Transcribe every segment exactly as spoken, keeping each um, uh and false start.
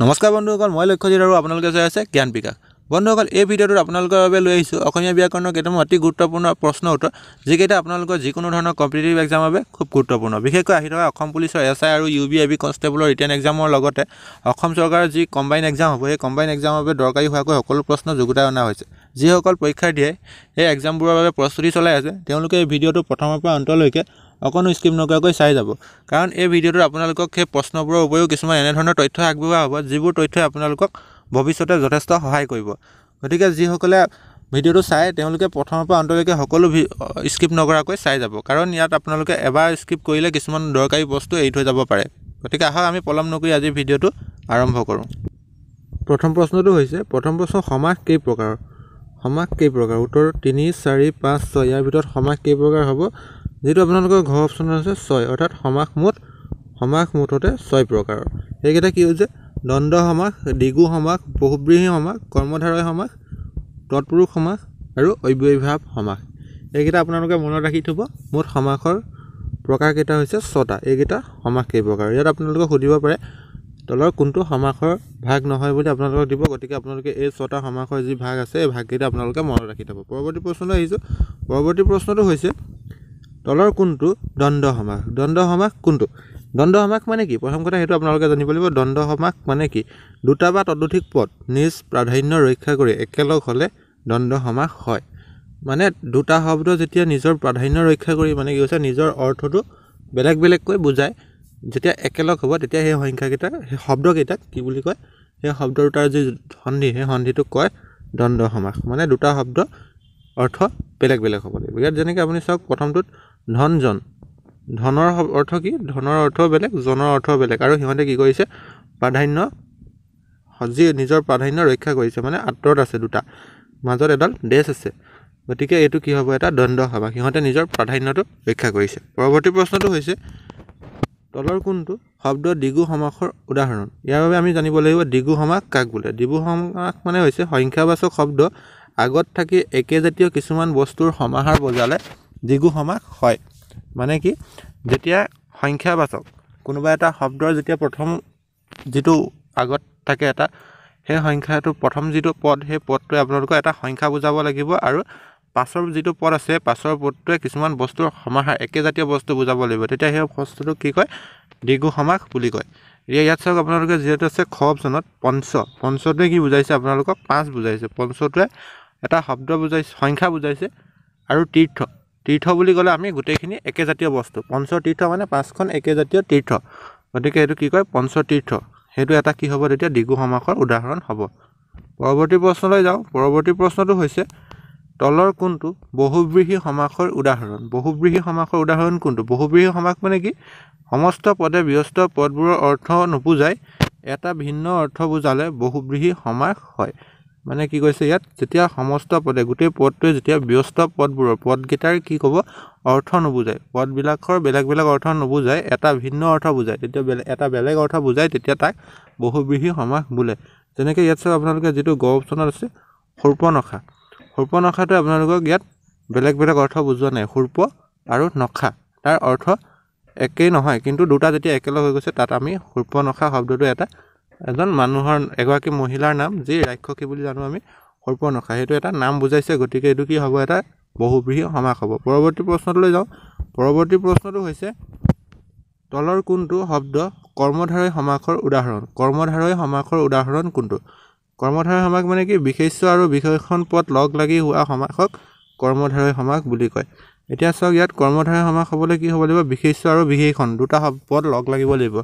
নমস্কাৰ বন্ধুসকল, মই লক্ষ্যজিৎ আৰু আপোনালোকে চাই আছে জ্ঞান বিকাশ। বন্ধুসকল, এই ভিডিঅ'টোত আপোনালোকৰ বাবে লৈ আহিছোঁ অসমীয়া ব্যাকৰণৰ কেইটামান অতি গুৰুত্বপূৰ্ণ প্ৰশ্ন উত্তৰ, যিকেইটা আপোনালোকৰ যিকোনো ধৰণৰ কম্পিটিটিভ এক্সামৰ বাবে খুব গুৰুত্বপূৰ্ণ। বিশেষকৈ আহি থকা অসম পুলিচৰ এছ আই আৰু ইউ বি এ বি কনষ্টেবলৰ ৰিটেন এক্সামৰ লগতে অসম চৰকাৰৰ যি কম্বাইন এক্সাম হ'ব, সেই কম্বাইন এক্সামৰ বাবে দৰকাৰী হোৱাকৈ সকলো প্ৰশ্ন যুগুতাই অনা হৈছে। যিসকল পৰীক্ষাৰ্থীয়ে এই এক্সামবোৰৰ বাবে প্ৰস্তুতি চলাই আছে, তেওঁলোকে এই ভিডিঅ'টো প্ৰথমৰ পৰা অন্তলৈকে অকণো স্কিপ নকৰাকৈ চাই যাব, কাৰণ এই ভিডিঅ'টোত আপোনালোকক সেই প্ৰশ্নবোৰৰ উপৰিও কিছুমান এনেধৰণৰ তথ্য আগবঢ়োৱা হ'ব যিবোৰ তথ্যই আপোনালোকক ভৱিষ্যতে যথেষ্ট সহায় কৰিব। গতিকে যিসকলে ভিডিঅ'টো চাই তেওঁলোকে প্ৰথমৰ পৰা অন্তলৈকে সকলো স্কিপ নকৰাকৈ চাই যাব, কাৰণ ইয়াত আপোনালোকে এবাৰ স্কিপ কৰিলে কিছুমান দৰকাৰী বস্তু এৰি থৈ যাব পাৰে। গতিকে আহক আমি পলম নকৰি আজি ভিডিঅ'টো আৰম্ভ কৰোঁ। প্ৰথম প্ৰশ্নটো হৈছে, প্ৰথম প্ৰশ্ন সমাস কেই প্ৰকাৰৰ? সমাস কেই প্ৰকাৰ? উত্তৰ তিনি, চাৰি, পাঁচ, ছয়। ইয়াৰ ভিতৰত সমাস কেই প্ৰকাৰ হ'ব? যেটো আপোনালোকৰ ঘৰ অপশ্যনত আছে ছয়, অৰ্থাৎ সমাস মুঠ সমাস মুঠতে ছয় প্ৰকাৰৰ। এইকেইটা কি হৈছে? দণ্ড সমাস, দিগু সমাস, বহুব্ৰীহি সমাস, কৰ্মধাৰয় সমাস, তৎপুৰুষ সমাস আৰু অব্যয়ভাৱ সমাস। এইকেইটা আপোনালোকে মনত ৰাখি থ'ব। মুঠ সমাসৰ প্ৰকাৰকেইটা হৈছে ছটা। এইকেইটা সমাস কেই প্ৰকাৰ? ইয়াত আপোনালোকে সুধিব পাৰে তলৰ কোনটো সমাসৰ ভাগ নহয় বুলি আপোনালোকক দিব। গতিকে আপোনালোকে এই ছটা সমাসৰ যি ভাগ আছে, এই ভাগকেইটা আপোনালোকে মনত ৰাখি থ'ব। পৰৱৰ্তী প্ৰশ্নলৈ আহিছোঁ। পৰৱৰ্তী প্ৰশ্নটো হৈছে তলৰ কোনটো দণ্ড সমাস? দণ্ড সমাস কোনটো? দণ্ড সমাস মানে কি? প্ৰথম কথা সেইটো আপোনালোকে জানিব লাগিব। দণ্ড সমাস মানে কি? দুটা বা ততোধিক পদ নিজ প্ৰাধান্য ৰক্ষা কৰি একেলগ হ'লে দণ্ড সমাস হয়। মানে দুটা শব্দ যেতিয়া নিজৰ প্ৰাধান্য ৰক্ষা কৰি, মানে কি হৈছে, নিজৰ অৰ্থটো বেলেগ বেলেগকৈ বুজায়, যেতিয়া একেলগ হ'ব তেতিয়া সেই সংখ্যাকেইটা, সেই শব্দকেইটাক কি বুলি কয়, সেই শব্দ দুটাৰ যি সন্ধি, সেই সন্ধিটোক কয় দণ্ড সমাস। মানে দুটা শব্দ অৰ্থ বেলেগ বেলেগ হ'ব লাগিব। ইয়াত যেনেকৈ আপুনি চাওক, প্ৰথমটোত ধনজন, ধনৰ অৰ্থ কি? ধনৰ অৰ্থ বেলেগ, জনৰ অৰ্থ বেলেগ, আৰু সিহঁতে কি কৰিছে, প্ৰাধান্য, যি নিজৰ প্ৰাধান্য ৰক্ষা কৰিছে, মানে আঁতৰত আছে দুটা, মাজত এডাল দেশ আছে। গতিকে এইটো কি হ'ব? এটা দণ্ড সমাস। সিহঁতে নিজৰ প্ৰাধান্যটো ৰক্ষা কৰিছে। পৰৱৰ্তী প্ৰশ্নটো হৈছে তলৰ কোনটো শব্দ দিগু সমাসৰ উদাহৰণ? ইয়াৰ বাবে আমি জানিব লাগিব দিগু সমাস কাক বোলে। দিগু সমাস মানে হৈছে সংখ্যাবাচক শব্দ আগত থাকি একেজাতীয় কিছুমান বস্তুৰ সমাহাৰ বজালে দিগু সমাস হয়। মানে কি, যেতিয়া সংখ্যাবাচক কোনোবা এটা শব্দৰ যেতিয়া প্ৰথম যিটো আগত থাকে এটা, সেই সংখ্যাটো প্ৰথম যিটো পদ, সেই পদটোৱে আপোনালোকৰ এটা সংখ্যা বুজাব লাগিব, আৰু পাছৰ যিটো পদ আছে, পাছৰ পদটোৱে কিছুমান বস্তুৰ সমাহাৰ, একেজাতীয় বস্তু বুজাব লাগিব। তেতিয়া সেই বস্তুটো কি কয়? দিগু সমাস বুলি কয়। এতিয়া ইয়াত চাওক আপোনালোকে, যিহেতু আছে খ অপশ্যনত পঞ্চ, পঞ্চটোৱে কি বুজাইছে আপোনালোকক? পাঁচ বুজাইছে। পঞ্চটোৱে এটা শব্দ বুজাইছে, সংখ্যা বুজাইছে, আৰু তীৰ্থ, তীৰ্থ বুলি ক'লে আমি গোটেইখিনি একেজাতীয় বস্তু, পঞ্চতীৰ্থ মানে পাঁচখন একেজাতীয় তীৰ্থ। গতিকে এইটো কি কয়? পঞ্চতীৰ্থ। সেইটো এটা কি হ'ব? তেতিয়া দিগু সমাসৰ উদাহৰণ হ'ব। পৰৱৰ্তী প্ৰশ্নলৈ যাওঁ। পৰৱৰ্তী প্ৰশ্নটো হৈছে তলৰ কোনটো বহুব্ৰীহি সমাসৰ উদাহৰণ? বহুব্ৰীহি সমাসৰ উদাহৰণ কোনটো? বহুব্ৰীহি সমাস মানে কি? সমস্ত পদে ব্যস্ত পদবোৰৰ অৰ্থ নুবুজাই এটা ভিন্ন অৰ্থ বুজালে বহুব্ৰীহি সমাস হয়। মানে কি কৈছে ইয়াত? যেতিয়া সমস্ত পদে, গোটেই পদটোৱে যেতিয়া ব্যস্ত পদবোৰৰ, পদকেইটাৰ কি ক'ব? অৰ্থ নুবুজায়, পদবিলাকৰ বেলেগ বেলেগ অৰ্থ নুবুজায়, এটা ভিন্ন অৰ্থ বুজায়, তেতিয়া বেলেগ এটা বেলেগ অৰ্থ বুজায়, তেতিয়া তাক বহুব্ৰীহি সমাস বোলে। যেনেকৈ ইয়াত চাওক আপোনালোকে, যিটো গ অপশ্যনত আছে সূৰ্পনখা, সূৰ্পনখাটোৱে আপোনালোকক ইয়াত বেলেগ বেলেগ অৰ্থ বুজোৱা নাই। সূৰ্প আৰু নখা, তাৰ অৰ্থ একেই নহয়, কিন্তু দুটা যেতিয়া একেলগ হৈ গৈছে, তাত আমি সূৰ্পনখা শব্দটো এটা এজন মানুহৰ, এগৰাকী মহিলাৰ নাম, যি ৰাক্ষসী বুলি জানো আমি, সূৰ্পনখা, সেইটো এটা নাম বুজাইছে। গতিকে এইটো কি হ'ব? এটা বহুব্ৰীহি সমাস হ'ব। পৰৱৰ্তী প্ৰশ্নটোলৈ যাওঁ। পৰৱৰ্তী প্ৰশ্নটো হৈছে তলৰ কোনটো শব্দ কৰ্মধাৰয় সমাসৰ উদাহৰণ? কৰ্মধাৰয় সমাসৰ উদাহৰণ কোনটো? কৰ্মধাৰয় সমাস মানে কি? বিশেষ্য আৰু বিশেষণ পদ লগ লাগি হোৱা সমাসক কৰ্মধাৰয় সমাস বুলি কয়। এতিয়া চাওক ইয়াত কৰ্মধাৰয় সমাস হ'বলৈ কি হ'ব লাগিব? বিশেষ্য আৰু বিশেষণ দুটা পদ লগ লাগিব লাগিব।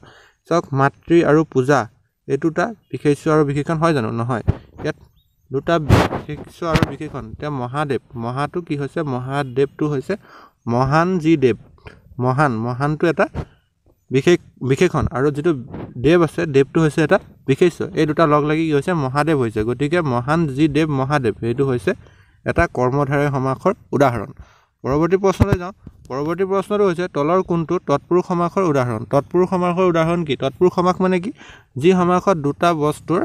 চাওক, মাতৃ আৰু পূজা, এই দুটা বিশেষ্য আৰু বিশেষণ হয় জানো? নহয়। ইয়াত দুটা বিশেষ্য আৰু বিশেষণ। এতিয়া মহাদেৱ, মহাটো কি হৈছে? মহাদেৱটো হৈছে মহান যি দেৱ, মহান, মহানটো এটা বিশেষ বিশেষণ, আৰু যিটো দেৱ আছে, দেৱটো হৈছে এটা বিশেষ্য। এই দুটা লগ লাগি কি হৈছে? মহাদেৱ হৈছে। গতিকে মহান যি দেৱ, মহাদেৱ, সেইটো হৈছে এটা কৰ্মধাৰয় সমাসৰ উদাহৰণ। পৰৱৰ্তী প্ৰশ্নলৈ যাওঁ। পৰৱৰ্তী প্ৰশ্নটো হৈছে তলৰ কোনটো তৎপুৰুষ সমাসৰ উদাহৰণ? তৎপুৰুষ সমাসৰ উদাহৰণ কি? তৎপুৰুষ সমাস মানে কি? যি সমাসত দুটা বস্তুৰ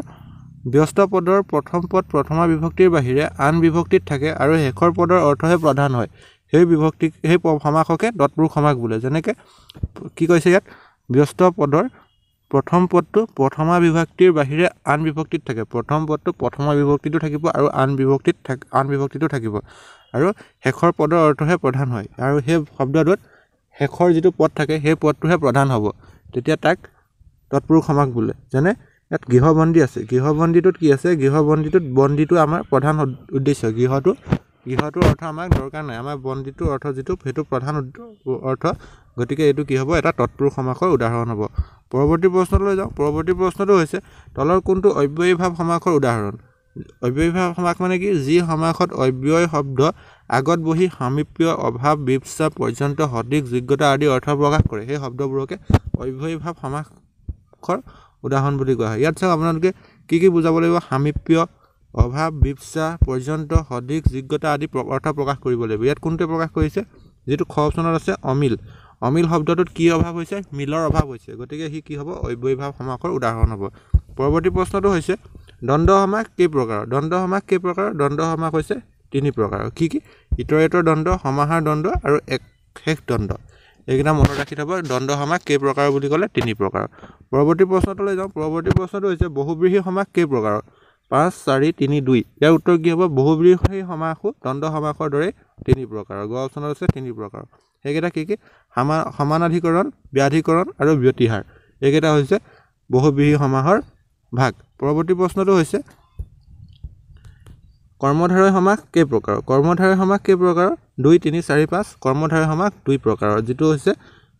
ব্যস্ত পদৰ প্ৰথম পদ প্ৰথমা বিভক্তিৰ বাহিৰে আন বিভক্তিত থাকে আৰু শেষৰ পদৰ অৰ্থহে প্ৰধান হয়, সেই বিভক্তি, সেই সমাসকে তৎপুৰুষ সমাস বোলে। যেনেকৈ কি কৈছে ইয়াত? ব্যস্ত পদৰ প্ৰথম পদটো প্ৰথমা বিভক্তিৰ বাহিৰে আন বিভক্তিত থাকে প্ৰথম পদটো প্ৰথমা বিভক্তিটো থাকিব আৰু আন বিভক্তিত আন বিভক্তিটো থাকিব আৰু হেখৰ পদৰ অৰ্থহে প্ৰধান হয় আৰু হে শব্দটোত হেখৰ যেটো পদ থাকে হে পদটোহে প্ৰধান হ'ব তেতিয়া তাক তৎপুৰুষ সমাস বুলে জানে ইয়াত গৃহবন্দী আছে গৃহবন্দীটোত কি আছে গৃহবন্দীটোত বন্দীটো আমাৰ প্ৰধান উদ্দেশ্য গৃহটো গৃহটোৰ অৰ্থ আমাৰ দৰকাৰ নাই আমাৰ বন্দীটোৰ অৰ্থ যেটো হেতু প্ৰধান অৰ্থ গতিকে এটো কি হ'ব এটা তৎপুৰুষ সমাসৰ উদাহৰণ হ'ব পৰৱৰ্তী প্ৰশ্নলৈ যাও পৰৱৰ্তী প্ৰশ্নটো হৈছে তলৰ কোনটো অব্যয় ভাৱ সমাসৰ উদাহৰণ অব্যয় ভাৱ সমাস মানে কি যি সমাসত অব্যয় শব্দ আগত বহি সামীপ্য অভাৱ বিপছা পৰ্যন্ত সঠিক যোগ্যতা আদি অৰ্থ প্ৰকাশ কৰে সেই শব্দবোৰকে অব্যয় ভাৱ সমাসৰ উদাহৰণ বুলি কোৱা হয় ইয়াত চাও আপোনালোকে কি কি বুজাব লাগিব সামীপ্য অভাৱ বিপছা পৰ্যন্ত সঠিক যোগ্যতা আদি অৰ্থ প্ৰকাশ কৰিব লাগিব ইয়াত কোনটো প্ৰকাশ কৰিছে যেটো খ অপচনত আছে অমিল অমিল শব্দটোত কি অভাৱ হৈছে মিলৰ অভাৱ হৈছে গতিকে হি কি হ'ব অব্যয় ভাৱ সমাসৰ উদাহৰণ হ'ব পৰৱৰ্তী প্ৰশ্নটো হৈছে দণ্ড সমাস কেই প্ৰকাৰ দণ্ড সমাস কেই প্ৰকাৰ দণ্ড সমাস হৈছে তিনি প্ৰকাৰ কি কি ইটৰেটৰ দণ্ড সমাহাৰ দণ্ড আৰু এক শেষ দণ্ড এইকেইটা মনত ৰাখি থবা দণ্ড সমাস কেই প্ৰকাৰ বুলি ক'লে তিনি প্ৰকাৰ পৰৱৰ্তী প্ৰশ্নটোলৈ যাও পৰৱৰ্তী প্ৰশ্নটো হৈছে বহুব্ৰীহি সমাস কেই প্ৰকাৰ পাঁচ চাৰি তিনি দুই ইয়াৰ উত্তৰ কি হ'ব বহুব্ৰীহি সমাস দণ্ড সমাসৰ দৰে তিনি প্ৰকাৰ গ অপচনত আছে তিনি প্ৰকাৰ একেটা কি কি সমানাধিকৰণ ব্যাধিকৰণ আৰ ব্যতিহাৰ একেটা হইছে বহুব্ৰীহি সমাসৰ ভাগ পৰৱৰ্তী প্ৰশ্নটো হৈছে কৰ্মধাৰয় সমাস কে প্ৰকাৰ কৰ্মধাৰয় সমাস কে প্ৰকাৰ দুই তিনি চাৰি পাঁচ কৰ্মধাৰয় সমাস দুই প্ৰকাৰৰ যেটো হৈছে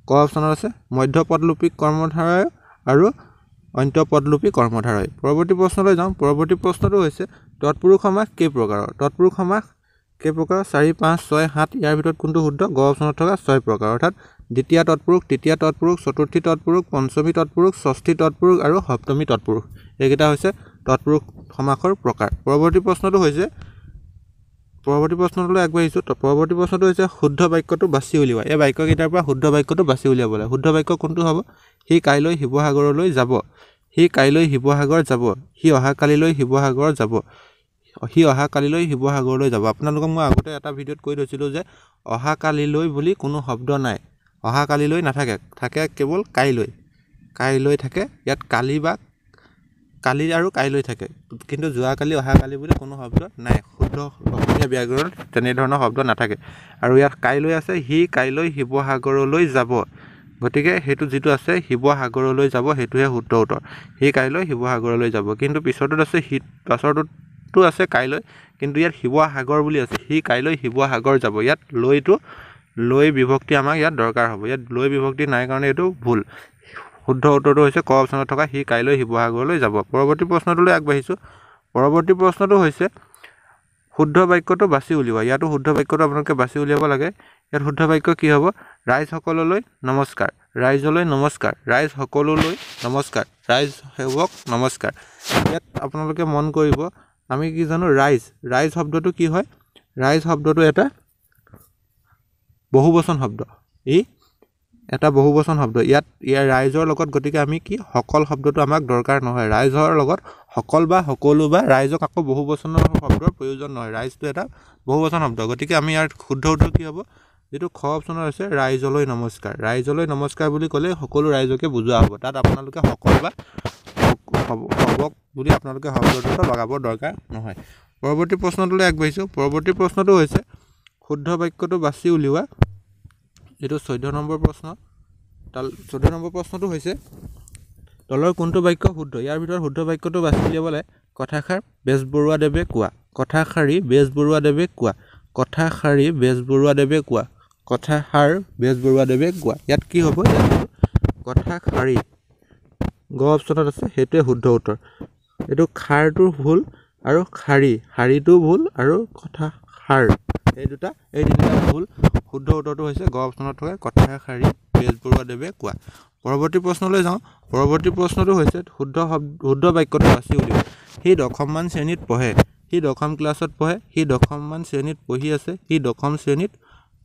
ক অপচনৰ আছে মধ্যপদলুপী কৰ্মধাৰয় আৰু অন্তপদলুপী কৰ্মধাৰয় পৰৱৰ্তী প্ৰশ্নলৈ যাও পৰৱৰ্তী প্ৰশ্নটো হৈছে তৎপুৰুষ সমাস কে প্ৰকাৰৰ তৎপুৰুষ সমাস के प्रकार চাৰি পাঁচ ছয় সাত ইয়াৰ ভিতৰত কোনটো শুদ্ধ গ অপচনত থকা ছয় প্ৰকাৰ অৰ্থাৎ দ্বিতীয় তৎপুৰুষ তৃতীয় তৎপুৰুষ চতুৰ্থী তৎপুৰুষ পঞ্চমী তৎপুৰুষ ষষ্ঠী তৎপুৰুষ আৰু সপ্তমী তৎপুৰুষ এইকেইটা হৈছে তৎপুৰুষ সমাসৰ প্ৰকাৰ পৰৱৰ্তী প্ৰশ্নটো হৈছে পৰৱৰ্তী প্ৰশ্নটোলৈ আগবাঢ়িছো পৰৱৰ্তী প্ৰশ্নটো হৈছে শুদ্ধ বাক্যটো বাছি উলিওৱা এই বাক্যকেইটাৰ পৰা শুদ্ধ বাক্যটো বাছি উলিয়াব লাগে শুদ্ধ বাক্য কোনটো হ'ব হি কাইলৈ শিৱসাগৰলৈ যাব হি কাইলৈ শিৱসাগৰ যাব হি অহা কালিলৈ শিৱসাগৰ যাব হি অহা কালিলৈ শিৱসাগৰলৈ যাব আপোনালোকক মই আগতে এটা ভিডিঅত কৈ দিছিলো যে অহা কালিলৈ বুলি কোনো শব্দ নাই অহা কালিলৈ নাথাকে থাকে কেৱল কাইলৈ কাইলৈ থাকে ইয়াত কালি বা কালি আৰু কাইলৈ থাকে কিন্তু যোৱা কালি অহা কালি বুলি কোনো শব্দ নাই শুদ্ধ অসমীয়া ব্যাকৰণত তেনে ধৰণৰ শব্দ নাথাকে আৰু ইয়াত কাইলৈ আছে হি কাইলৈ শিৱসাগৰলৈ যাব গতিকে হেতু যেটো আছে শিৱসাগৰলৈ যাব হেতুহে শুদ্ধ উত্তৰ হি কাইলৈ শিৱসাগৰলৈ যাব কিন্তু পিছৰটো আছে হি পাছৰটো তো আছে কাইলৈ কিন্তু ইয়াত শিৱসাগৰ বুলি আছে হি কাইলৈ শিৱসাগৰ যাব ইয়াত লৈটো লৈ বিভক্তি আমাক ইয়াত দৰকাৰ হ'ব ইয়াত লৈ বিভক্তি নাই কাৰণে এটো ভুল শুদ্ধ উত্তৰটো হৈছে ক অপচনত থকা হি কাইলৈ শিৱসাগৰলৈ যাব পৰৱৰ্তী প্ৰশ্নটোলৈ আগবাঢ়িছো পৰৱৰ্তী প্ৰশ্নটো হৈছে শুদ্ধ বাক্যটো বাছি উলিওৱা ইয়াটো শুদ্ধ বাক্যটো আপোনালোকে বাছি উলিয়াব লাগে ইয়াত শুদ্ধ বাক্য কি হ'ব ৰাইজ সকললৈ নমস্কাৰ ৰাইজলৈ নমস্কাৰ ৰাইজ সকললৈ নমস্কাৰ ৰাইজ সেৱক নমস্কাৰ ইয়াত আপোনালোকে মন কৰিব আমি কি জানো ৰাইজ ৰাইজ শব্দটো কি হয় ৰাইজ শব্দটো এটা বহুবচন শব্দ ই এটা বহুবচন শব্দ ইয়াত ইয়াৰ ৰাইজৰ লগত গতিকে আমি কি সকল শব্দটো আমাক দৰকাৰ নহয় ৰাইজৰ লগত সকল বা সকলো বা ৰাইজক আকৌ বহুবচনৰ শব্দৰ প্ৰয়োজন নহয় ৰাইজটো এটা বহুবচন শব্দ গতিকে আমি ইয়াৰ শুদ্ধ উত্তৰ কি হ'ব যেটো খ অপচনৰ আছে ৰাইজলৈ নমস্কাৰ ৰাইজলৈ নমস্কাৰ বুলি ক'লে সকলো ৰাইজকে বুজোৱা হ'ব তাত আপোনালোকে সকল বা হবক বুলি আপোনালোকে শব্দটো লগাব দৰকাৰ নহয় পৰৱৰ্তী প্ৰশ্নটোলৈ আগবাঢ়িছো পৰৱৰ্তী প্ৰশ্নটো হৈছে শুদ্ধ বাক্যটো বাছি উলিওৱা এটো চৈধ্য নম্বৰ প্ৰশ্ন তাল চৈধ্য নম্বৰ প্ৰশ্নটো হৈছে তলৰ কোনটো বাক্য শুদ্ধ ইয়াৰ ভিতৰত শুদ্ধ বাক্যটো বাছি উলিয়াবলৈ কথাখাৰ বেজবৰুৱা দেৱে কোৱা কথাখাৰী বেজবৰুৱা দেৱে কোৱা কথাখাৰী বেজবৰুৱা দেৱে কোৱা কথাখাৰ বেজবৰুৱা দেৱে কোৱা ইয়াত কি হ'ব কথাখাৰী গ অপচনত আছে হেতে শুদ্ধ উত্তৰ এটো খাৰটো ভুল আৰু খাৰী হাৰীটো ভুল আৰু কথা খাৰ এই দুটা এই দুটা ভুল শুদ্ধ উত্তৰটো হৈছে গ অপচনত থকা কথা খাৰী বেজবৰুৱা দেৱে কোৱা পৰৱৰ্তী প্ৰশ্নলৈ যাও পৰৱৰ্তী প্ৰশ্নটো হৈছে শুদ্ধ শুদ্ধ বাক্যটো বাছি উলিওৱা হি দশমমান শ্ৰেণীত পঢ়ে হি দশম ক্লাছত পঢ়ে হি দশমমান শ্ৰেণীত পঢ়ি আছে হি দশম শ্ৰেণীত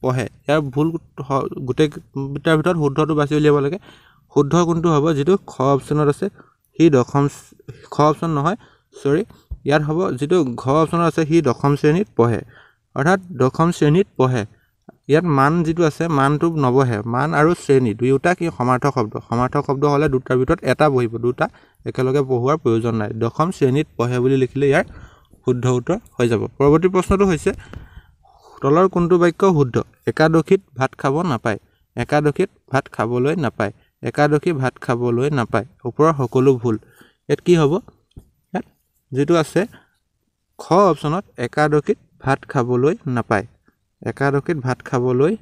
পঢ়ে ইয়াৰ ভুল গোটেই বিটাৰ ভিতৰত শুদ্ধটো বাছি উলিয়াব লাগে শুদ্ধ কোনটো হ'ব যেটো খ অপচনত আছে হি দশম খ অপচন নহয় সৰি ইয়াত হ'ব যেটো ঘ অপচনত আছে হি দশম শ্ৰেণীত পঢ়ে অৰ্থাৎ দশম শ্ৰেণীত পঢ়ে ইয়াত মান যেটো আছে মানটো নবহে মান আৰু শ্ৰেণী দুইটা কি সমাৰ্থক শব্দ সমাৰ্থক শব্দ হলে দুটাৰ ভিতৰত এটা বহিব দুটা একেলগে পঢ়ুৱাৰ প্ৰয়োজন নাই দশম শ্ৰেণীত পঢ়ে বুলি লিখিলে ইয়াৰ শুদ্ধ উত্তৰ হৈ যাব পৰৱৰ্তী প্ৰশ্নটো হৈছে তলৰ কোনটো বাক্য শুদ্ধ একাদশীত ভাত খাব নাপায় একাদশীত ভাত খাবলৈ নাপায় একাদশী ভাত খাবলৈ নাপায় ওপৰৰ সকলো ভুল এত কি হ'ব যেটো আছে খ অপচনত একাদশীত ভাত খাবলৈ নাপায় একাদশীত ভাত খাবলৈ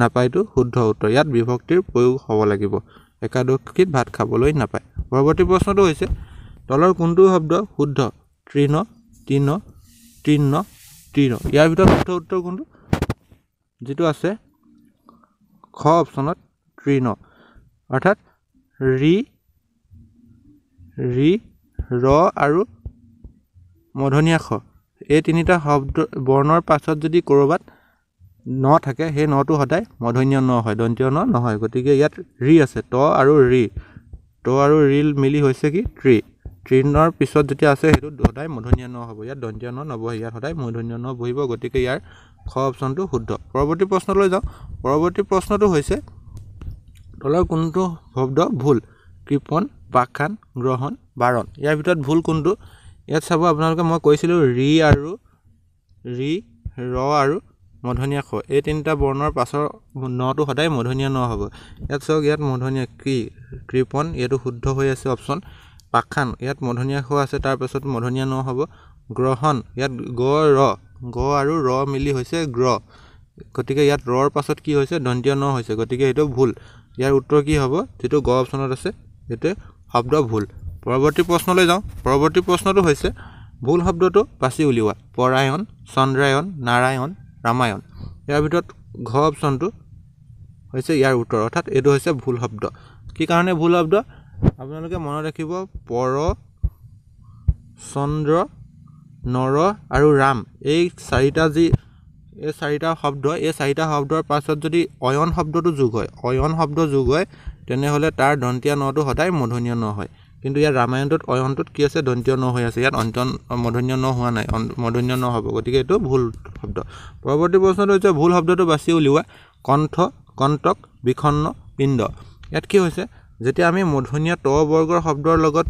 নাপায়টো শুদ্ধ উত্তৰ ইয়াত বিভক্তিৰ প্ৰয়োগ হ'ব লাগিব একাদশীত ভাত খাবলৈ নাপায় পৰৱৰ্তী প্ৰশ্নটো হৈছে তলৰ কোনটো শব্দ শুদ্ধ তৃণ তৃণ তৃণ তৃণ ইয়াৰ ভিতৰত শুদ্ধ উত্তৰ কোনটো যেটো আছে খ অপচনত তৃণ অৰ্থাৎ ৰি ৰি ৰ আৰু মধনিয়া খ এই তিনিটা শব্দ বৰ্ণৰ পাছত যদি কৰবাত ন থাকে হে নটো হদাই মধন্য ন হয় দন্ত ন নহয় গতিকে ইয়াত ৰি আছে ত আৰু ৰি ত আৰু ৰিল মিলি হৈছে কি ত্ৰি ত্ৰিনৰ পিছত যেতি আছে হেতু হদাই মধন্য ন হ'ব ইয়াত দন্ত ন নবহ ইয়াত হদাই মধন্য ন বহিব গতিকে ইয়াৰ খ অপচনটো শুদ্ধ পৰৱৰ্তী প্ৰশ্নলৈ যাও পৰৱৰ্তী প্ৰশ্নটো হৈছে তলৰ কোনটো শব্দ ভুল কৃপণ পাখান গ্ৰহণ বাৰণ ইয়াৰ ভিতৰত ভুল কোনটো ইয়াত চাব আপোনালোকে মই কৈছিল ৰি আৰু ৰি ৰ আৰু মধনিয়া খ এই তিনটা বৰ্ণৰ পাছৰ নটো হদাই মধনিয়া ন হ'ব ইয়াত সক ইয়াত মধনিয়া কি কৃপণ ইয়াটো শুদ্ধ হৈ আছে অপচন পাখান ইয়াত মধনিয়া খ আছে তাৰ পাছত মধনিয়া ন হ'ব গ্ৰহণ ইয়াত গ ৰ গ আৰু ৰ মিলি হৈছে গ্ৰ গতিকে ইয়াত ৰৰ পাছত কি হৈছে দন্ত ন হৈছে গতিকে এটো ভুল ইয়াৰ উত্তৰ কি হ'ব যেটো গ অপচনত আছে এতে শব্দ ভুল পৰৱৰ্তী প্ৰশ্নলৈ যাও পৰৱৰ্তী প্ৰশ্নটো হৈছে ভুল শব্দটো বাছি উলিওৱা পৰায়ণ চন্দ্ৰায়ণ নাৰায়ণ ৰামায়ণ ইয়াৰ ভিতৰত ঘ অপচনটো হৈছে ইয়াৰ উত্তৰ অৰ্থাৎ এটো হৈছে ভুল শব্দ কি কাৰণে ভুল শব্দ আপোনালোকে মন ৰাখিব পৰ চন্দ্ৰ নৰ আৰু ৰাম এই চাৰিটা যি এই চাৰিটা শব্দ এই চাৰিটা শব্দৰ পাছত যদি অয়ন শব্দটো যোগ হয় অয়ন শব্দ যোগ হয় তেনে হলে তাৰ দন্তিয়া নটো হদাই মধনিয়া ন হয় কিন্তু ইয়াৰ ৰামায়ণটোত অয়নটোত কি আছে দন্ত্য ন হৈ আছে ইয়াত অন্তন মধন্য ন হোৱা নাই মধন্য ন হ'ব গতিকে এটো ভুল শব্দ পৰৱৰ্তী প্ৰশ্নটো হৈছে ভুল শব্দটো বাছি উলিওৱা কণ্ঠ কণ্টক বিখন্ন পিণ্ড ইয়াত কি হৈছে যেতিয়া আমি মধন্য ত বৰ্গৰ শব্দৰ লগত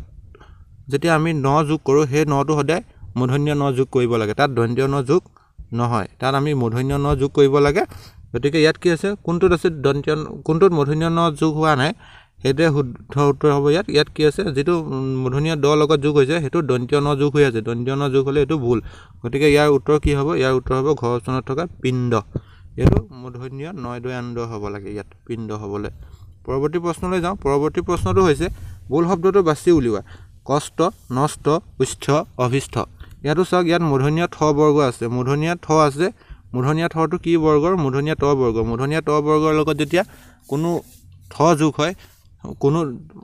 যেতিয়া আমি ন যোগ কৰো হে নটো হদাই মধন্য ন যোগ কৰিব লাগে তাত দন্ত্য ন যোগ নহয় তাত আমি মধন্য ন যোগ কৰিব লাগে গতিকে ইয়াত কি আছে কোনটোত আছে দন্ত্য কোনটোত মধন্য ন যোগ হোৱা নাই হেতে শুদ্ধ উত্তৰ হ'ব ইয়াত ইয়াত কি আছে যেটো মধনিয়া দ লগত যোগ হৈছে হেতু দন্ত ন যোগ হৈ আছে দন্ত ন যোগ হলে এটো ভুল গতিকে ইয়াৰ উত্তৰ কি হ'ব ইয়াৰ উত্তৰ হ'ব ঘ অপচনত থকা পিণ্ড এটো মধনিয়া নয় দয় আন্দ হ'ব লাগে ইয়াত পিণ্ড হ'বলে পৰৱৰ্তী প্ৰশ্নলৈ যাও পৰৱৰ্তী প্ৰশ্নটো হৈছে ভুল শব্দটো বাছি উলিওৱা কষ্ট নষ্ট উচ্চ অভিষ্ঠ ইয়াতো সক ইয়াত মধনিয়া থ বৰ্গ আছে মধনিয়া থ আছে মধনিয়া থটো কি বৰ্গৰ মধনিয়া ত বৰ্গ মধনিয়া ত বৰ্গৰ লগত যেতিয়া কোনো থ যোগ হয় কোনো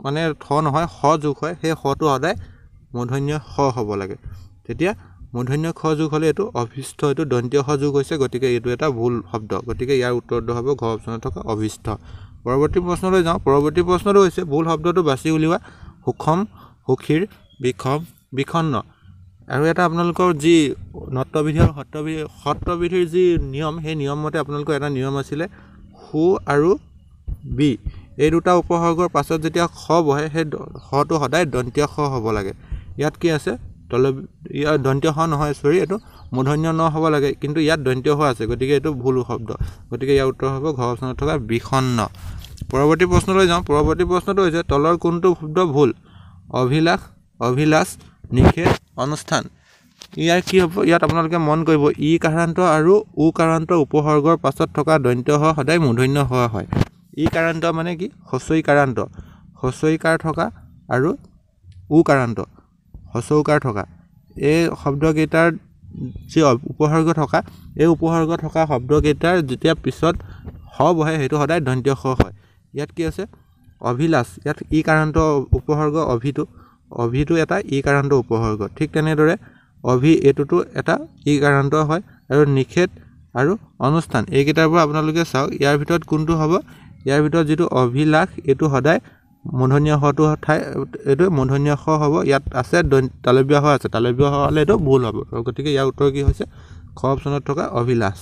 মানে ঠ নহয় খ যোগ হয় হে খটো হদাই মধন্য খ হ'ব লাগে তেতিয়া মধন্য খ যোগ হলে এটো অভিষ্ঠ এটো দন্ত্য খ যোগ হৈছে গতিকে এটো এটা ভুল শব্দ গতিকে ইয়াৰ উত্তৰটো হ'ব ঘ অপচনত থকা অভিষ্ঠ পৰৱৰ্তী প্ৰশ্নলৈ যাও পৰৱৰ্তী প্ৰশ্নটো হৈছে ভুল শব্দটো বাছি উলিওৱা সুখম সুখীৰ বিখম বিখন্ন আৰু এটা আপোনালোকৰ যি নত্ববিধিৰ সত্ববিধি সত্ববিধিৰ যি নিয়ম হে নিয়মতে আপোনালোকৰ এটা নিয়ম আছিল সু আৰু বি এই দুটা উপসৰ্গৰ পাছত যেতিয়া খ বহে হে খটো হদাই দন্ত খ হ'ব লাগে ইয়াত কি আছে তল ইয়াৰ দন্ত খ নহয় সৰি এটো মধন্য ন হ'ব লাগে কিন্তু ইয়াত দন্ত খ আছে গতিকে এটো ভুল শব্দ গতিকে ইয়াৰ উত্তৰ হ'ব ঘ অপচনত থকা বিখন্ন পৰৱৰ্তী প্ৰশ্নলৈ যাও পৰৱৰ্তী প্ৰশ্নটো হৈছে তলৰ কোনটো শব্দ ভুল অভিলাষ অভিলাষ নিখেষ অনুষ্ঠান ইয়াৰ কি হ'ব ইয়াত আপোনালোকে মন কৰিব ই কাৰান্ত আৰু উ কাৰান্ত উপসৰ্গৰ পাছত থকা দন্ত খ হদাই মধন্য হোৱা হয় ই কাৰান্ত মানে কি হসই কাৰান্ত হসই কাৰ থকা আৰু উ কাৰান্ত হসৌ কাৰ থকা এই শব্দকেইটাৰ যি উপসৰ্গ থকা এই উপসৰ্গ থকা শব্দকেইটাৰ যেতিয়া পিছত হ বহে হেতু হদাই দন্ত খ হয় ইয়াত কি আছে অভিলাষ ইয়াত ই কাৰান্ত উপসৰ্গ অভিটো অভিটো এটা ই কাৰান্ত উপসৰ্গ ঠিক তেনেদৰে অভি এটোটো এটা ই কাৰান্ত হয় আৰু নিখেত আৰু অনুষ্ঠান এইকেইটাৰ পৰা আপোনালোকে চাওক ইয়াৰ ভিতৰত কোনটো হ'ব ইয়াৰ ভিতৰত যেটো অভিলাষ এটো হদাই মধন্য হটো ঠাই এটো মধন্য খ হ'ব ইয়াত আছে তালব্য হ আছে তালব্য হলে এটো ভুল হ'ব গতিকে ইয়াৰ উত্তৰ কি হৈছে খ অপচনত থকা অভিলাষ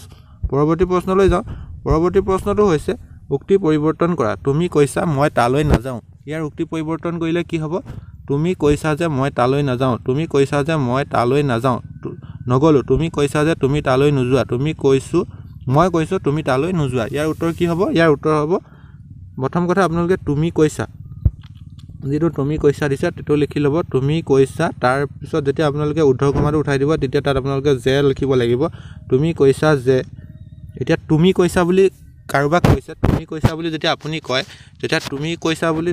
পৰৱৰ্তী প্ৰশ্নলৈ যাও পৰৱৰ্তী প্ৰশ্নটো হৈছে উক্তি পৰিৱৰ্তন কৰা। তুমি কৈছা মই তালৈ নাযাওঁ, ইয়াৰ উক্তি পৰিৱৰ্তন কৰিলে কি হ'ব? তুমি কৈছা যে মই তালৈ নাযাওঁ, তুমি কৈছা যে মই তালৈ নাযাওঁ নগলো, তুমি কৈছা যে তুমি তালৈ নোযোৱা, তুমি কৈছো মই কৈছো তুমি তালৈ নোযোৱা। ইয়াৰ উত্তৰ কি হ'ব? ইয়াৰ উত্তৰ হ'ব প্ৰথম কথা আপোনালোকে তুমি কৈছা, যেটো তুমি কৈছা দিছে তেটো লিখি লব তুমি কৈছা, তাৰ পিছত যেতিয়া আপোনালোকে উদ্ধকমাটো উঠাই দিব তেতিয়া তাত আপোনালোকে যে লিখিব লাগিব তুমি কৈছা যে। এতিয়া তুমি কৈছা বুলি কাৰোবাক কৈছে, তুমি কৈছা বুলি যেতিয়া আপুনি কয় তেতিয়া তুমি কৈছা বুলি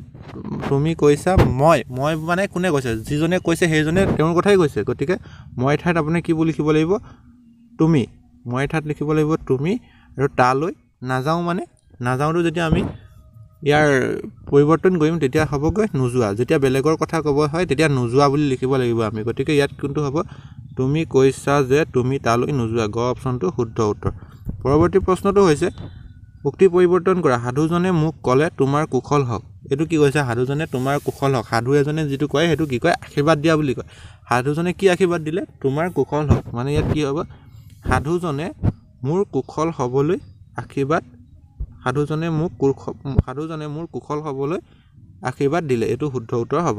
তুমি কৈছা মই, মই মানে কোনে কৈছে? যিজনে কৈছে সেইজনে তেওঁৰ কথাই কৈছে, গতিকে মই ঠাইত আপুনি কি বুলি লিখিব লাগিব? তুমি। মই ঠাইত লিখিব লাগিব তুমি। আৰু তালৈ নাযাওঁ মানে নাযাওঁটো যেতিয়া আমি ইয়াৰ পৰিৱৰ্তন কৰিম তেতিয়া হ'বগৈ নোযোৱা, যেতিয়া বেলেগৰ কথা ক'ব হয় তেতিয়া নোযোৱা বুলি লিখিব লাগিব আমি, গতিকে ইয়াত কোনটো হ'ব? তুমি কৈছা যে তুমি তালৈ নোযোৱা। গ অপশ্যনটো শুদ্ধ উত্তৰ। পৰৱৰ্তী প্ৰশ্নটো হৈছে উক্তি পৰিৱৰ্তন কৰা। সাধুজনে মোক ক'লে তোমাৰ কুশল হওক, এইটো কি কৈছে? সাধুজনে তোমাৰ কুশল হওক। সাধু এজনে যিটো কয় সেইটো কি কয়? আশীৰ্বাদ দিয়া বুলি কয়। সাধুজনে কি আশীৰ্বাদ দিলে? তোমাৰ কুশল হওক। মানে ইয়াত কি হ'ব? সাধুজনে মোৰ কুশল হ'বলৈ আশীৰ্বাদ সাধুজনে মোক সাধুজনে মোৰ কুশল হ'বলৈ আশীৰ্বাদ দিলে, এইটো শুদ্ধ উত্তৰ হ'ব,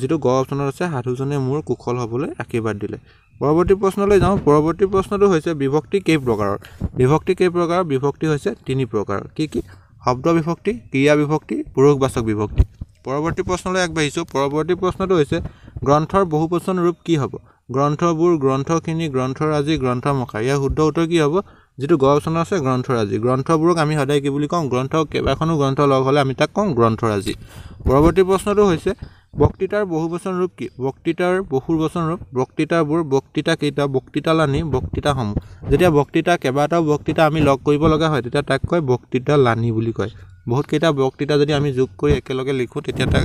যিটো গ অপশ্যনত আছে সাধুজনে মোৰ কুশল হ'বলৈ আশীৰ্বাদ দিলে। পৰৱৰ্তী প্ৰশ্নলৈ যাওঁ। পৰৱৰ্তী প্ৰশ্নটো হৈছে বিভক্তি কেই প্ৰকাৰৰ? বিভক্তি কেই প্ৰকাৰৰ? বিভক্তি হৈছে তিনি প্ৰকাৰৰ। কি কি? শব্দ বিভক্তি, ক্ৰিয়া বিভক্তি, পুৰুষবাচক বিভক্তি। পৰৱৰ্তী প্ৰশ্নলৈ আগবাঢ়িছোঁ। পৰৱৰ্তী প্ৰশ্নটো হৈছে গ্ৰন্থৰ বহুবচন ৰূপ কি হ'ব? গ্ৰন্থবোৰ, গ্ৰন্থখিনি, গ্ৰন্থৰাজি, গ্ৰন্থমখা। ইয়াৰ শুদ্ধ উত্তৰ কি হ'ব? যিটো গ অপশ্যন আছে গ্ৰন্থৰাজি। গ্ৰন্থবোৰক আমি সদায় কি বুলি কওঁ? গ্ৰন্থ কেইবাখনো গ্ৰন্থ লগ হ'লে আমি তাক কওঁ গ্ৰন্থৰাজি। পৰৱৰ্তী প্ৰশ্নটো হৈছে বক্তৃতাৰ বহুবচন ৰূপ কি? বক্তৃতাৰ বহুবচন ৰূপ বক্তৃতাবোৰ, বক্তৃতা কেইটা, বক্তৃতালানি, বক্তৃতাসমূহ। যেতিয়া বক্তৃতা কেইবাটাও বক্তৃতা আমি লগ কৰিব লগা হয় তেতিয়া তাক কয় বক্তৃতালানি বুলি কয়। বহুত কেইটা বক্তৃতা যদি আমি যোগ কৰি একেলগে লিখোঁ তেতিয়া তাক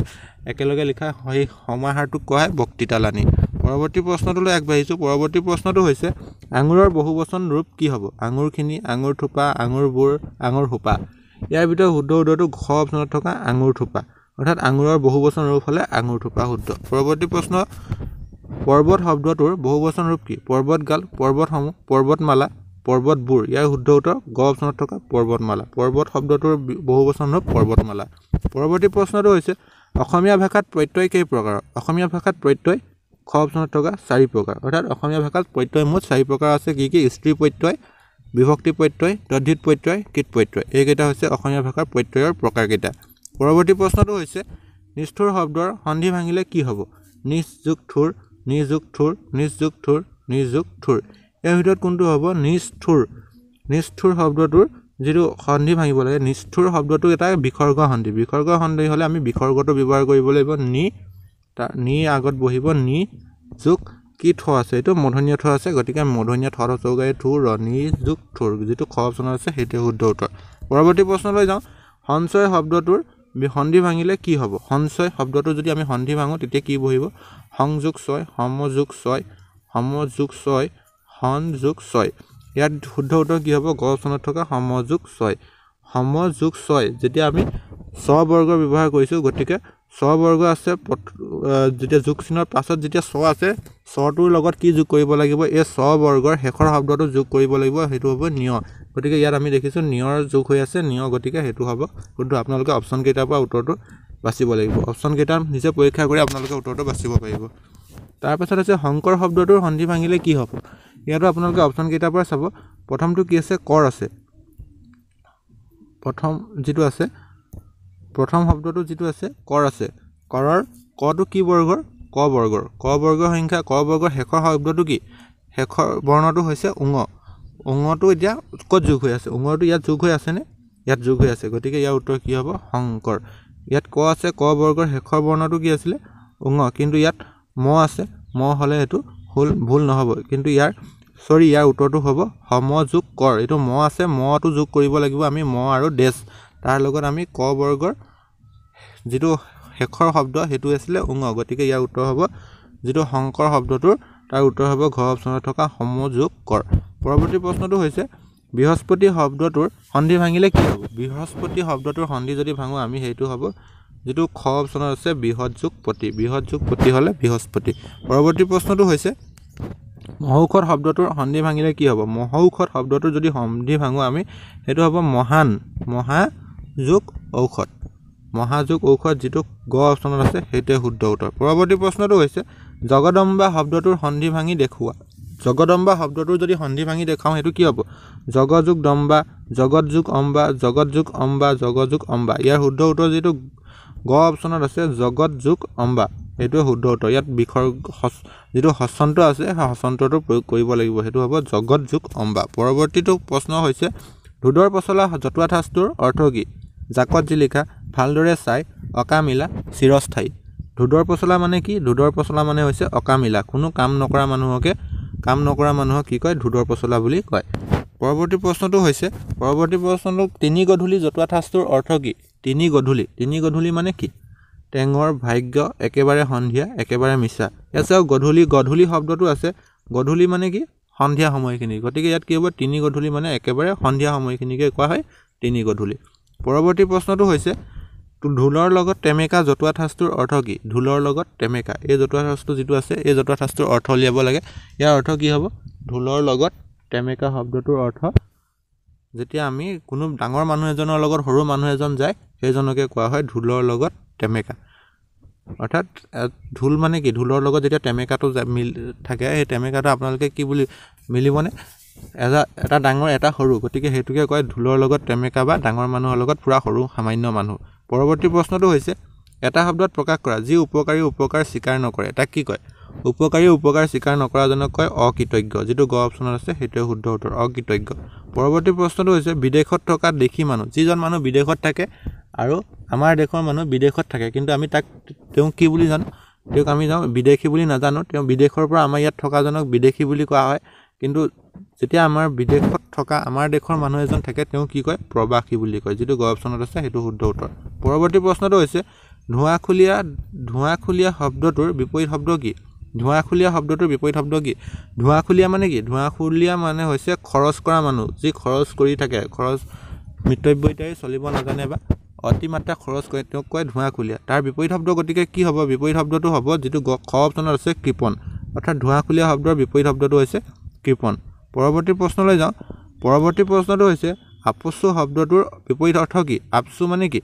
একেলগে লিখা সেই সমাহাৰটোক কোৱা হয় বক্তৃতালানি। পৰৱৰ্তী প্ৰশ্নটোলৈ আগবাঢ়িছোঁ। পৰৱৰ্তী প্ৰশ্নটো হৈছে আঙুৰৰ বহুবচন ৰূপ কি হ'ব? আঙুৰখিনি, আঙুৰ থোপা, আঙুৰবোৰ, আঙুৰ সোপা। ইয়াৰ ভিতৰত শুদ্ধ উত্তৰটো ঘ অপশ্যনত থকা আঙুৰ থোপা, অৰ্থাৎ আঙুৰৰ বহুবচন ৰূপ হ'লে আঙুৰ থোপা শুদ্ধ। পৰৱৰ্তী প্ৰশ্ন পৰ্বত শব্দটোৰ বহুবচন ৰূপ কি? পৰ্বতগাল, পৰ্বতসমূহ, পৰ্বতমালা, পৰ্বতবোৰ। ইয়াৰ শুদ্ধ উত্তৰ গ অপশ্যনত থকা পৰ্বতমালা। পৰ্বত শব্দটোৰ বহুবচন ৰূপ পৰ্বতমালা। পৰৱৰ্তী প্ৰশ্নটো হৈছে অসমীয়া ভাষাত প্ৰত্যয় কেই প্ৰকাৰৰ? অসমীয়া ভাষাত প্ৰত্যয় খ অপশ্যনত থকা চাৰি প্ৰকাৰ, অৰ্থাৎ অসমীয়া ভাষাত প্ৰত্যয় মুঠ চাৰি প্ৰকাৰ আছে। কি কি? স্ত্ৰী প্ৰত্যয়, বিভক্তি প্ৰত্যয়, তদ্ধিত প্ৰত্যয়, কৃত প্ৰত্যয়। এইকেইটা হৈছে অসমীয়া ভাষাৰ প্ৰত্যয়ৰ প্ৰকাৰকেইটা। পৰৱৰ্তী প্ৰশ্নটো হৈছে নিষ্ঠুৰ শব্দৰ সন্ধি ভাঙিলে কি হ'ব? নিজ যোগ থুৰ, নিজ যোগ থুৰ, নিজ যোগ থুৰ, নিজ যোগ থুৰ। ইয়াৰ ভিতৰত কোনটো হ'ব? নিষ্ঠুৰ। নিষ্ঠুৰ শব্দটোৰ যিটো সন্ধি ভাঙিব লাগে, নিষ্ঠুৰ শব্দটো এটা বিসৰ্গ সন্ধি। বিসৰ্গ সন্ধি হ'লে আমি বিসৰ্গটো ব্যৱহাৰ কৰিব লাগিব। নি তাৰ নি আগত বহিব, নি যোগ কি থ আছে, এইটো মূৰ্ধন্য থ আছে, গতিকে মূৰ্ধন্য থ চৌকাই থু ৰ নি যোগ থুৰ, যিটো খ অপশ্যনত আছে সেইটোৱে শুদ্ধ উত্তৰ। পৰৱৰ্তী প্ৰশ্নলৈ যাওঁ। সঞ্চয় শব্দটোৰ সন্ধি ভাঙিলে কি হ'ব? সঞ্চয় শব্দটো যদি আমি সন্ধি ভাঙোঁ তেতিয়া কি বহিব? সংযোগ ছয়, সমযোগ ছয়, সমযোগ ছয়, সংযোগ ছয়। ইয়াত শুদ্ধ উত্তৰ কি হ'ব? গ অপশ্যনত থকা সমযোগ ছয়। সমযোগ ছয় যেতিয়া আমি স্ববৰ্গ ব্যৱহাৰ কৰিছোঁ, গতিকে স্ববৰ্গ আছে যেতিয়া যোগ চিনৰ পাছত যেতিয়া স্ব আছে, স্বটোৰ লগত কি যোগ কৰিব লাগিব? এই স্ববৰ্গৰ শেষৰ শব্দটো যোগ কৰিব লাগিব, সেইটো হ'ব নিয়। গতিকে ইয়াত আমি দেখিছোঁ নিয়ৰ যোগ হৈ আছে নিয়, গতিকে সেইটো হ'ব কিন্তু আপোনালোকে অপশ্যনকেইটাৰ পৰা উত্তৰটো বাচিব লাগিব। অপশ্যনকেইটা নিজে পৰীক্ষা কৰি আপোনালোকে উত্তৰটো বাচিব পাৰিব। তাৰপাছত আছে শংকৰ শব্দটোৰ সন্ধি ভাঙিলে কি হ'ব? ইয়াতো আপোনালোকে অপশ্যনকেইটাৰ পৰা চাব। প্ৰথমটো কি আছে? কৰ আছে। প্ৰথম যিটো আছে প্ৰথম শব্দটো যিটো আছে কৰ আছে। কৰৰ কটো কি বৰ্গৰ? ক বৰ্গৰ। ক বৰ্গৰ সংখ্যা, ক বৰ্গৰ শেষৰ শব্দটো কি? শেষৰ বৰ্ণটো হৈছে উঙ। উঙটো এতিয়া ক'ত যোগ হৈ আছে? উঙটো ইয়াত যোগ হৈ আছেনে? ইয়াত যোগ হৈ আছে, গতিকে ইয়াৰ উত্তৰ কি হ'ব? শংকৰ। ইয়াত ক আছে, ক বৰ্গৰ শেষৰ বৰ্ণটো কি আছিলে? উঙ, কিন্তু ইয়াত ম আছে, ম হ'লে সেইটো ভুল ভুল নহ'ব, কিন্তু ইয়াৰ চৰি ইয়াৰ উত্তৰটো হ'ব সম যোগ কৰ। এইটো ম আছে, মটো যোগ কৰিব লাগিব আমি, ম আৰু ডেছ, তাৰ লগত আমি ক বৰ্গৰ যিটো শেষৰ শব্দ সেইটো আছিলে উঙ, গতিকে ইয়াৰ উত্তৰ হ'ব যিটো শংকৰ শব্দটোৰ তাৰ উত্তৰ হ'ব ঘ অপশ্যনত থকা সমযোগ কৰ। পৰৱৰ্তী প্ৰশ্নটো হৈছে বৃহস্পতি শব্দটোৰ সন্ধি ভাঙিলে কি হ'ব? বৃহস্পতি শব্দটোৰ সন্ধি যদি ভাঙোঁ আমি সেইটো হ'ব যিটো খ অপশ্যনত আছে বৃহৎ যোগ পতি। বৃহৎ যোগ পতি হ'লে বৃহস্পতি। পৰৱৰ্তী প্ৰশ্নটো হৈছে মহৌখৰ শব্দটোৰ সন্ধি ভাঙিলে কি হ'ব মহৌখৰ শব্দটো যদি সন্ধি ভাঙো আমি হেতু হ'ব মহান মহা যোগ ঔখত মহা যোগ ঔখত যেটো গ অপচনত আছে হেতে শুদ্ধ উত্তৰ পৰৱৰ্তী প্ৰশ্নটো হৈছে জগদম্বা শব্দটোৰ সন্ধি ভাঙি দেখুৱা জগদম্বা শব্দটোৰ যদি সন্ধি ভাঙি দেখাও হেতু কি হ'ব জগযোগ দম্বা জগতযোগ অম্বা জগতযোগ অম্বা জগযোগ অম্বা ইয়াৰ শুদ্ধ উত্তৰ যেটো গ অপচনত আছে জগতযোগ অম্বা এটো শুদ্ধ উত্তৰ ইয়াত বিখৰ যেটো হসন্ত আছে হসন্তটো প্ৰয়োগ কৰিব লাগিব হেতু হ'ব জগত যুগ অম্বা পৰৱৰ্তীটো প্ৰশ্ন হৈছে ধুদৰ পছলা জটুৱা ঠাস্তৰ অৰ্থ কি জাকত জিলিকা ভালদৰে চাই অকামিলা চিৰস্থায়ী ধুদৰ পছলা মানে কি ধুদৰ পছলা মানে হৈছে অকামিলা কোনো কাম নকৰা মানুহকে কাম নকৰা মানুহক কি কয় ধুদৰ পছলা বুলি কয় পৰৱৰ্তী প্ৰশ্নটো হৈছে পৰৱৰ্তী প্ৰশ্নটো তিনি গধুলি জটুৱা ঠাস্তৰ অৰ্থ কি তিনি গধুলি তিনি গধুলি মানে কি টেঙৰ ভাগ্য একেবাৰে সন্ধিয়া একেবাৰে মিছা এছাও গধুলি গধুলি শব্দটো আছে গধুলি মানে কি সন্ধিয়া সময়খিনি গতিকে ইয়াত কি হ'ব তিনি গধুলি মানে একেবাৰে সন্ধিয়া সময়খিনিকে কোৱা হয় তিনি গধুলি পৰৱৰ্তী প্ৰশ্নটো হৈছে ধুলৰ লগত টেমেকা জটুৱা ঠাস্তৰ অৰ্থ কি ধুলৰ লগত টেমেকা এই জটুৱা ঠাস্তৰ যেটো আছে এই জটুৱা ঠাস্তৰ অৰ্থ লিয়াব লাগে ইয়াৰ অৰ্থ কি হ'ব ধুলৰ লগত টেমেকা শব্দটোৰ অৰ্থ যেতিয়া আমি কোনো ডাঙৰ মানুহ এজনৰ লগত হৰু মানুহ এজন যায় সেইজনকে কোৱা হয় ধুলৰ লগত টেমেকা অৰ্থাৎ ধুল মানে কি ধুলৰ লগত যেতিয়া টেমেকাটো মিল থাকে এই টেমেকাটো আপোনালকে কি বুলি মিলিবনে এটা এটা ডাঙৰ এটা হৰু গতিকে হেতুকে কয় ধুলৰ লগত টেমেকা বা ডাঙৰ মানুহৰ লগত পুৰা হৰু সামান্য মানুহ পৰৱৰ্তী প্ৰশ্নটো হৈছে এটা শব্দত প্ৰকাশ কৰা যি উপকাৰী উপকাৰ স্বীকাৰ নকৰে এটা কি কয় উপকাৰী উপকাৰ স্বীকাৰ নকৰা জনক কয় অকৃতজ্ঞ যেটো গ অপচনত আছে হেতু শুদ্ধ উত্তৰ অকৃতজ্ঞ পৰৱৰ্তী প্ৰশ্নটো হৈছে বিদেশত থকা দেখি মানুহ যিজন মানুহ বিদেশত থাকে আৰু আমাৰ দেশৰ মানুহ বিদেশত থাকে কিন্তু আমি তাক তেওঁ কি বুলি জানো তেওঁক আমি জানো বিদেশী বুলি না জানো তেওঁ বিদেশৰ পৰা আমাৰ ইয়াত থকা জনক বিদেশী বুলি কোৱা হয় কিন্তু যেতিয়া আমাৰ বিদেশত থকা আমাৰ দেশৰ মানুহ এজন থাকে তেওঁ কি কয় প্ৰবাসী বুলি কয় যেটো গ অপচনত আছে হেতু শুদ্ধ উত্তৰ পৰৱৰ্তী প্ৰশ্নটো হৈছে ধুৱাখুলিয়া ধুৱাখুলিয়া শব্দটোৰ বিপৰীত শব্দ কি ধুৱাখুলিয়া শব্দটোৰ বিপৰীত শব্দ কি ধুৱাখুলিয়া মানে কি ধুৱাখুলিয়া মানে হৈছে খৰচ কৰা মানুহ যি খৰচ কৰি থাকে খৰচ মিতব্যতাই চলিব নাজানে বা অতিমাত্ৰা খৰচ কৰে তেওঁক কয় ধুৱাখুলিয়া তাৰ বিপৰীত শব্দ গতিকে কি হ'ব বিপৰীত শব্দটো হ'ব যেটো গ অপচনত আছে কৃপণ অৰ্থাৎ ধুৱাখুলিয়া শব্দৰ বিপৰীত শব্দটো হৈছে কৃপণ পৰৱৰ্তী প্ৰশ্নলৈ যাওঁ পৰৱৰ্তী প্ৰশ্নটো হৈছে আপসু শব্দটোৰ বিপৰীত অৰ্থ কি আপসু মানে কি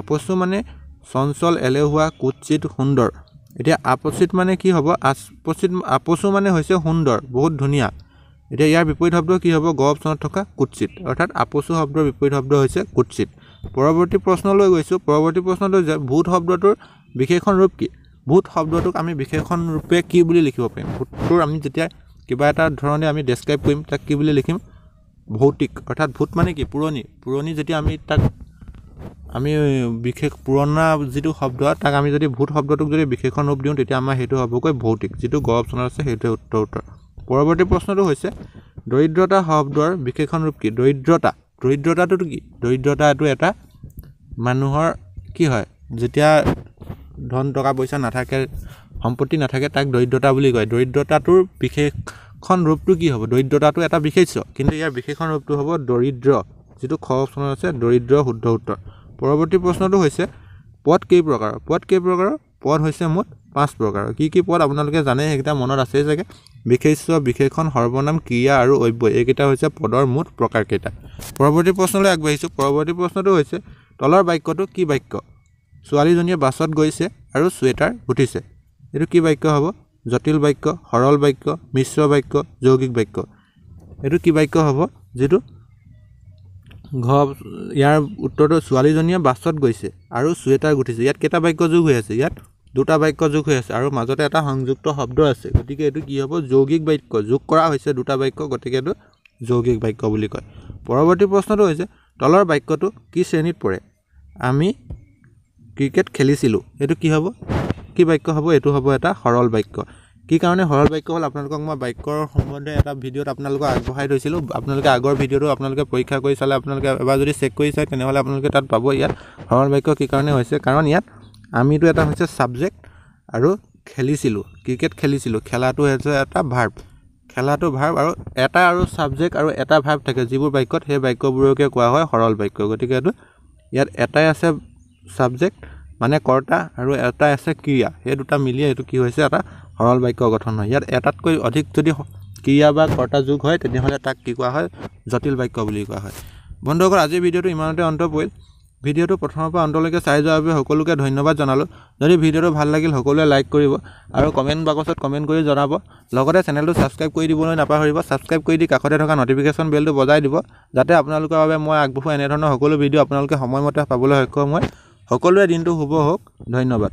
আপসু মানে সঞ্চল এলেহুৱা কুৎসিত সুন্দৰ এতিয়া আপসিত মানে কি হ'ব আপসিত আপসু মানে হৈছে সুন্দৰ বহুত ধুনিয়া এতিয়া ইয়াৰ বিপৰীত শব্দ কি হ'ব গ অপচনত থকা কুৎসিত অৰ্থাৎ আপসু শব্দৰ বিপৰীত শব্দ হৈছে কুৎসিত পৰৱৰ্তী প্ৰশ্নলৈ গৈছো পৰৱৰ্তী প্ৰশ্নটো যে ভূত শব্দটোৰ বিশেষণ ৰূপ কি ভূত শব্দটোক আমি বিশেষণ ৰূপে কি বুলি লিখিব পাৰিম ভূতটোৰ আমি যেতিয়া কিবা এটা ধৰণে আমি ডেসক্ৰাইব কৰিম তাক কি বুলি লিখিম ভৌতিক অৰ্থাৎ ভূত মানে কি পুৰণি পুৰণি যেতিয়া আমি তাক আমি বিশেষ পুৰণা যেটো শব্দ তাক আমি যদি ভূত শব্দটোক যদি বিশেষণ ৰূপ দিওঁ তেতিয়া আমাৰ হেতু হ'ব কৈ ভৌতিক যেটো গ অপচনত আছে হেতু উত্তৰ উত্তৰ পৰৱৰ্তী প্ৰশ্নটো হৈছে দৰিদ্ৰতা শব্দৰ বিশেষণ ৰূপ কি দৰিদ্ৰতা দৰিদ্ৰতাটো কি দৰিদ্ৰতাটো এটা মানুহৰ কি হয় যেতিয়া ধন টকা পইচা নাথাকে সম্পত্তি নাথাকে তাক দৰিদ্ৰতা বুলি কয় দৰিদ্ৰতাটোৰ বিশেষণ ৰূপটো কি হ'ব দৰিদ্ৰতাটো এটা বিশেষ্য কিন্তু ইয়াৰ বিশেষণ ৰূপটো হ'ব দৰিদ্ৰ যেটো খ অপচনত আছে দৰিদ্ৰ শুদ্ধ উত্তৰ পৰৱৰ্তী প্ৰশ্নটো হৈছে পদ কেই প্ৰকাৰৰ পদ কেই প্ৰকাৰৰ পদ হৈছে মোট পাঁচ প্ৰকাৰৰ কি কি পদ আপোনালোকে জানে এইটা মনত আছে জাগে বিশেষ্য বিশেষণ সৰ্বনাম ক্ৰিয়া আৰু অব্যয় এইটা হৈছে পদৰ মোট প্ৰকাৰ কেইটা পৰৱৰ্তী প্ৰশ্নলৈ আগবাঢ়িছো পৰৱৰ্তী প্ৰশ্নটো হৈছে তলৰ বাক্যটো কি বাক্য ছোৱালীজনীয়ে বাছত গৈছে আৰু সোৱেটাৰ উঠিছে এটো কি বাক্য হ'ব জটিল বাক্য সৰল বাক্য মিশ্ৰ বাক্য যৌগিক বাক্য এটো কি বাক্য হ'ব যেটো ঘৰ ইয়াৰ উত্তৰটো ছোৱালীজনীয়ে বাছত গৈছে আৰু সোৱেটাৰ উঠিছে ইয়াত কেটা বাক্য যোগ হৈ আছে ইয়াত দুটা বাক্য যোগ হৈ আছে আৰু মাজতে এটা সংযুক্ত শব্দ আছে গতিকে এটো কি হ'ব যৌগিক বাক্য যোগ কৰা হৈছে দুটা বাক্য গতিকে এটো যৌগিক বাক্য বুলি কয় পৰৱৰ্তী প্ৰশ্নটো হৈছে তলৰ বাক্যটো কি শ্ৰেণীত পৰে আমি ক্ৰিকেট খেলিছিলোঁ এটো কি হ'ব কি বাক্য হ'ব এটো হ'ব এটা সৰল বাক্য কি কাৰণে সৰল বাক্য হ'ল আপোনালোকক মই বাক্যৰ সম্বন্ধে এটা ভিডিঅ'ত আপোনালোকক আগবঢ়াই দিছিলোঁ আপোনালোকে আগৰ ভিডিঅ'টো আপোনালোকে পৰীক্ষা কৰি চালে আপোনালোকে এবাৰ যদি চেক কৰি চাই তেনেহ'লে আপোনালোকে তাত পাব ইয়াত সৰল বাক্য কি কাৰণে হৈছে কাৰণ ইয়াত আমিটো এটা হৈছে সাবজেক্ট আৰু খেলিছিলোঁ ক্ৰিকেট খেলিছিলোঁ খেলাটো হৈছে এটা ভাৰ্ব খেলাটো ভাৰ্ব আৰু এটা আৰু সাবজেক্ট আৰু এটা ভাৰ্ব থাকে যিবোৰ বাক্যত সেই বাক্যবোৰকে কোৱা হয় সৰল বাক্য গতিকে এটো ইয়াত এটাই আছে সাবজেক্ট মানে কৰ্তা আৰু এটা আছে ক্ৰিয়া এই দুটা মিলি এটো কি হৈছে এটা সৰল বাক্য গঠন হয় ইয়াত এটাতকৈ অধিক যদি ক্ৰিয়া বা কৰ্তা যোগ হয় তেতিয়াহলে তাক কি কোৱা হয় জটিল বাক্য বুলি কোৱা হয়। বন্ধুসকল আজি ভিডিওটো ইমানতে অন্ত পৰিল। ভিডিওটো প্ৰথমৰ পৰা অন্তলৈকে চাই যোৱাৰ বাবে সকলোকে ধন্যবাদ জনালো। যদি ভিডিওটো ভাল লাগিল সকলোৱে লাইক কৰিব আৰু কমেন্ট বক্সত কমেন্ট কৰি জনাব। লগতে চেনেলটো সাবস্ক্ৰাইব কৰি দিবলৈ নাপাহৰিব। সাবস্ক্ৰাইব কৰি দি কাষতে থকা নটিফিকেশন বেলটো বজাই দিব যাতে আপোনালোকৰ বাবে মই আগবঢ়োৱা এনে ধৰণৰ সকলো ভিডিও আপোনালোকে সময়মতে পাবলৈ সক্ষম হয়। সকলোৰে দিনটো শুভ হোক। ধন্যবাদ।